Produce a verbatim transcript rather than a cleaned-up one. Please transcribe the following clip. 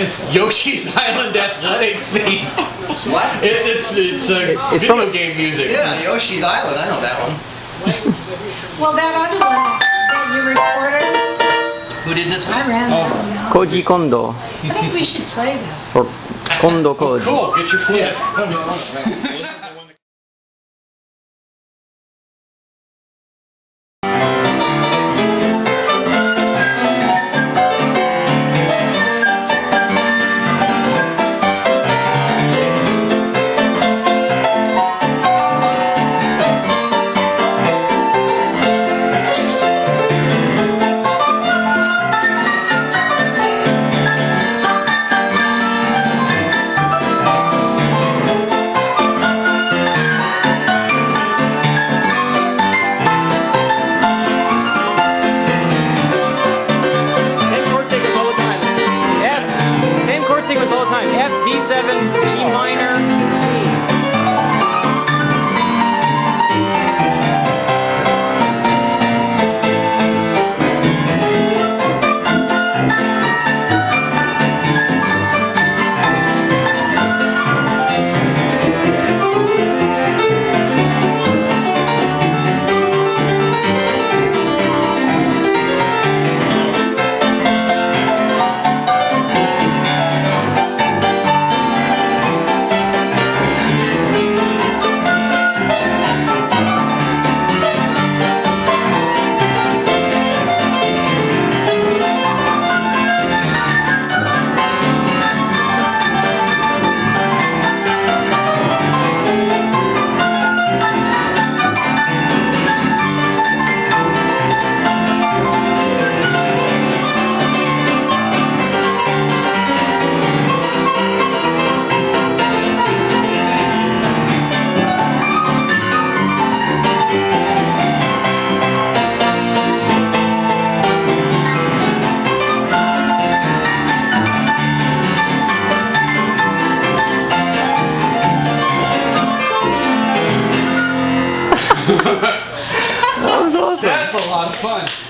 It's Yoshi's Island athletic theme. What? It's it's it's, uh, it's video from game music. Yeah, Yoshi's Island. I know that one. Well, that other one that you recorded. Who did this one? I ran that one. Koji Kondo. I think we should play this. Or Kondo Koji. Oh, cool. Get your flute. Yes. That was awesome. That's a lot of fun.